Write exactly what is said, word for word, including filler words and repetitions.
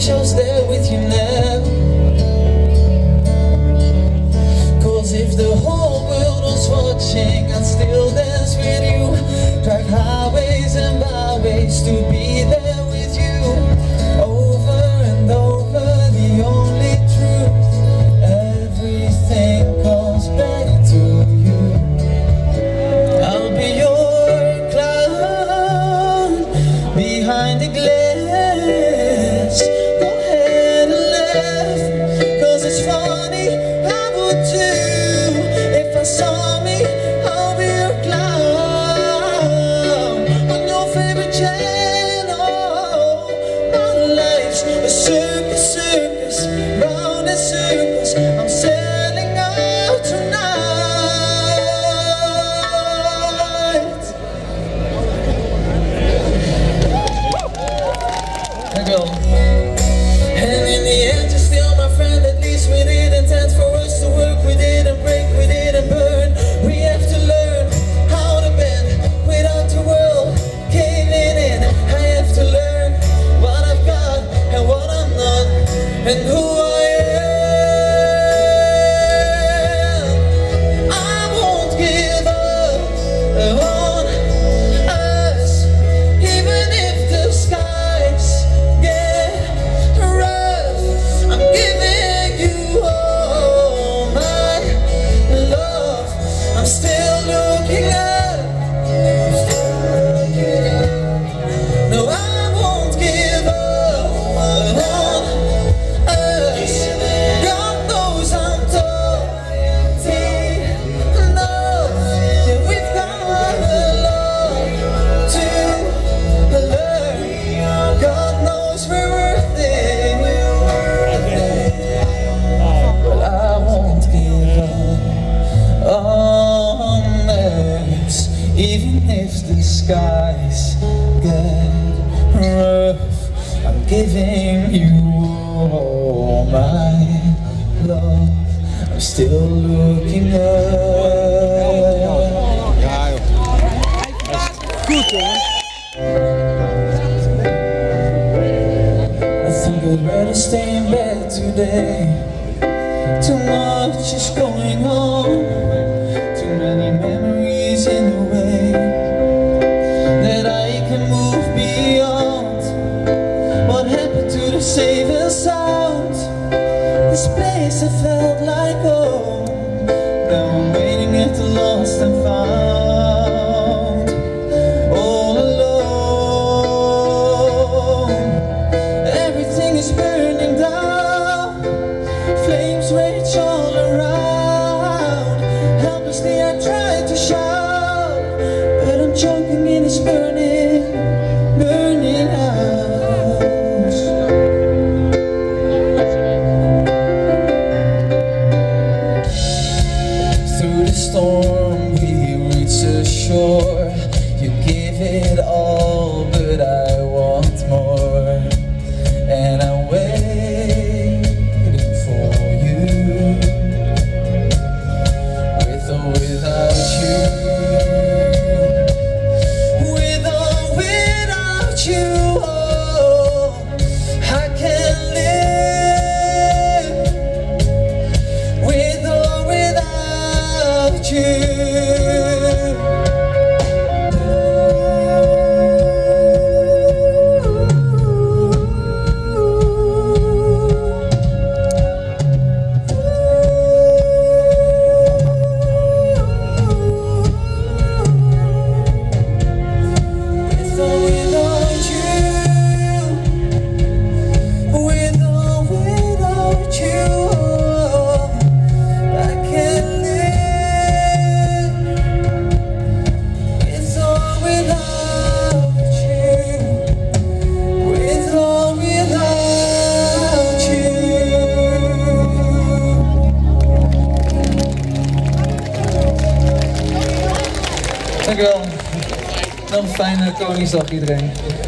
wish I was there with you now. Cause if the whole world was watching, I'd still dance with you. Drive highways and byways to be there with you. Over and over, the only truth. Everything comes back to you. I'll be your clown behind the glass. And in the end, you're still my friend. At least we did intend for us to work. We didn't break, we didn't burn. We have to learn how to bend without the world caving in. I have to learn what I've got and what I'm not, and who I am. I won't give up on us, even if the sky. Even if the skies get rough, I'm giving you all my love. I'm still looking up. Ja, goed hoor. I think I'd rather stay in bed today. Too much is going on. Too many memories in the way. Safe and sound, this place I felt like home. Now I'm waiting at the lost and found, all alone. Everything is burning down, flames rage all around. Helplessly I try to shout, but I'm choking in this burning, burning out. Storm, we reach the shore. You give it all, but I want more. And I'm waiting for you. With or without you. With or without you, oh, I can't live. With or without you. Dankjewel. Nog een fijne Koningsdag iedereen.